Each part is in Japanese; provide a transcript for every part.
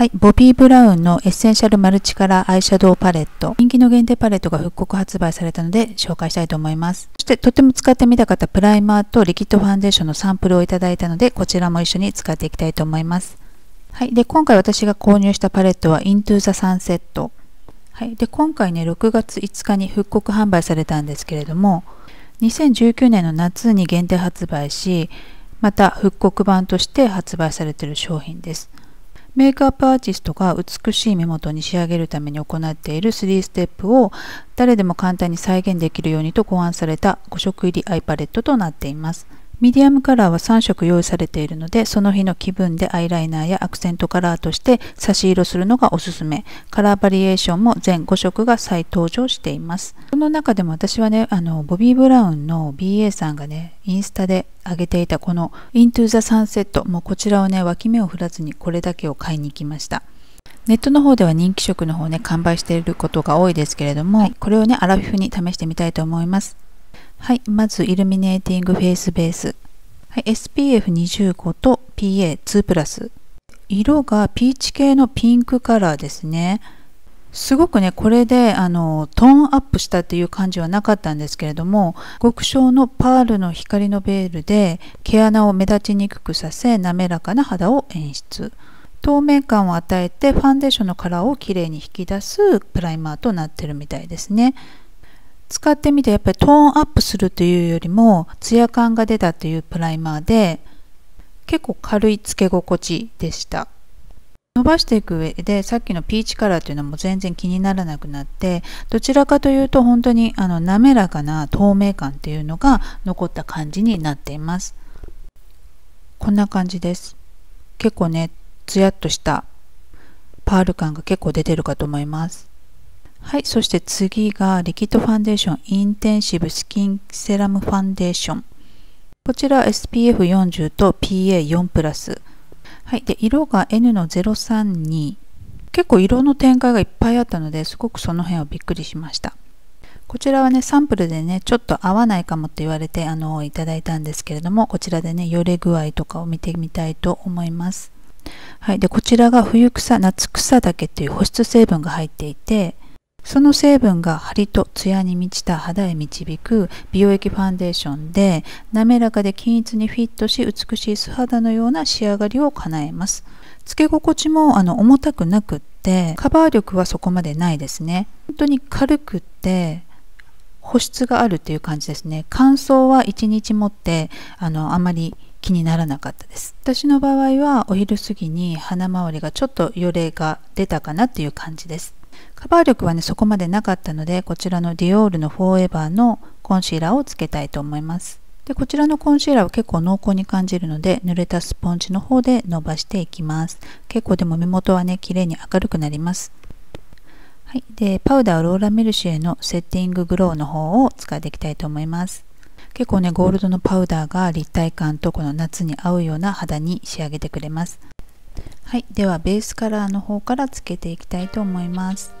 はい、ボビー・ブラウンのエッセンシャルマルチカラーアイシャドウパレット、人気の限定パレットが復刻発売されたので紹介したいと思います。そしてとっても使ってみたかったプライマーとリキッドファンデーションのサンプルをいただいたので、こちらも一緒に使っていきたいと思います。はい、で今回私が購入したパレットは Into the Sunset、はい、で今回ね6月5日に復刻販売されたんですけれども、2019年の夏に限定発売し、また復刻版として発売されている商品です。メイクアップアーティストが美しい目元に仕上げるために行っている3ステップを誰でも簡単に再現できるようにと考案された5色入りアイパレットとなっています。ミディアムカラーは3色用意されているので、その日の気分でアイライナーやアクセントカラーとして差し色するのがおすすめ。カラーバリエーションも全5色が再登場しています。この中でも私はね、ボビー・ブラウンの BA さんがねインスタで上げていたこの Into the Sunset、 もうこちらをね脇目を振らずにこれだけを買いに行きました。ネットの方では人気色の方ね完売していることが多いですけれども、はい、これをねアラフィフに試してみたいと思います。はい、まずイルミネーティングフェイスベース、はい、SPF25 と PA2+、 色がピーチ系のピンクカラーですね。すごくねこれでトーンアップしたっていう感じはなかったんですけれども、極小のパールの光のベールで毛穴を目立ちにくくさせ、滑らかな肌を演出、透明感を与えてファンデーションのカラーをきれいに引き出すプライマーとなってるみたいですね。使ってみてやっぱりトーンアップするというよりもツヤ感が出たというプライマーで、結構軽いつけ心地でした。伸ばしていく上でさっきのピーチカラーというのも全然気にならなくなって、どちらかというと本当に滑らかな透明感というのが残った感じになっています。こんな感じです。結構ねツヤっとしたパール感が結構出てるかと思います。はい、そして次がリキッドファンデーションインテンシブスキンセラムファンデーション、こちら SPF40 と PA4+、はい、で色が N の032、結構色の展開がいっぱいあったのですごくその辺はびっくりしました。こちらはねサンプルでねちょっと合わないかもって言われていただいたんですけれども、こちらでねよれ具合とかを見てみたいと思います。はい、でこちらが冬草夏草だけという保湿成分が入っていて、その成分がハリとツヤに満ちた肌へ導く美容液ファンデーションで、滑らかで均一にフィットし美しい素肌のような仕上がりを叶えます。つけ心地も重たくなくって、カバー力はそこまでないですね。本当に軽くって保湿があるっていう感じですね。乾燥は1日持ってあまり気にならなかったです。私の場合はお昼過ぎに鼻周りがちょっとよれが出たかなっていう感じです。カバー力はねそこまでなかったので、こちらのディオールのフォーエバーのコンシーラーをつけたいと思います。でこちらのコンシーラーは結構濃厚に感じるので、濡れたスポンジの方で伸ばしていきます。結構でも目元はね綺麗に明るくなります。はい、でパウダーローラメルシエのセッティンググローの方を使っていきたいと思います。結構ねゴールドのパウダーが立体感とこの夏に合うような肌に仕上げてくれます。はい、ではベースカラーの方からつけていきたいと思います。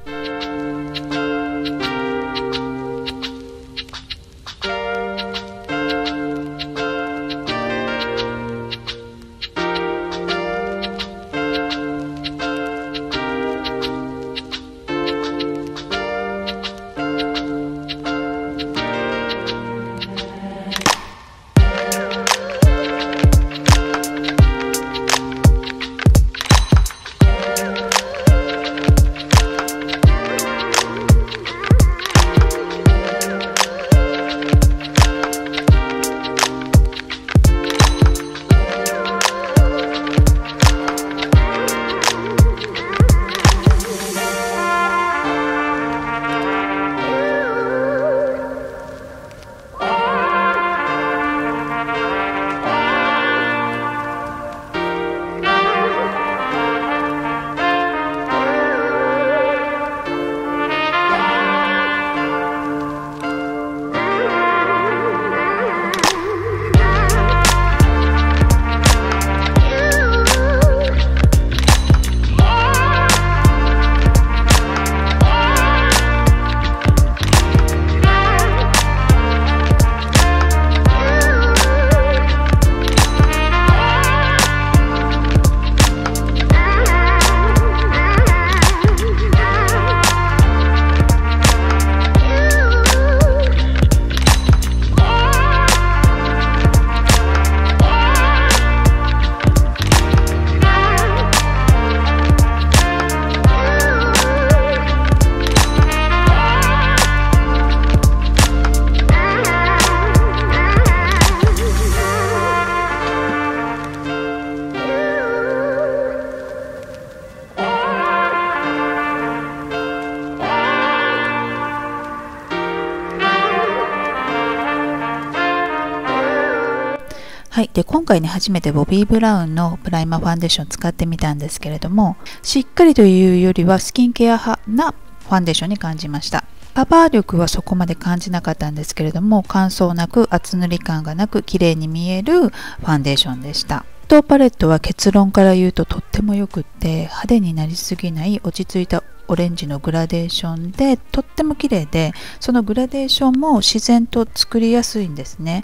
はい、で今回ね初めてボビー・ブラウンのプライマーファンデーション使ってみたんですけれども、しっかりというよりはスキンケア派なファンデーションに感じました。カバー力はそこまで感じなかったんですけれども、乾燥なく厚塗り感がなく綺麗に見えるファンデーションでした。当パレットは結論から言うととってもよくって、派手になりすぎない落ち着いたオレンジのグラデーションでとっても綺麗で、そのグラデーションも自然と作りやすいんですね。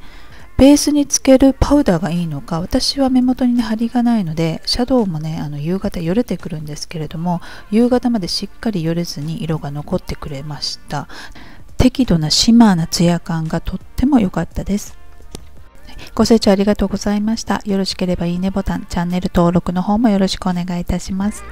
ベースにつけるパウダーがいいのか、私は目元にね張りがないのでシャドウもね夕方よれてくるんですけれども、夕方までしっかりよれずに色が残ってくれました。適度なシマーなツヤ感がとっても良かったです。ご清聴ありがとうございました。よろしければいいねボタン、チャンネル登録の方もよろしくお願いいたします。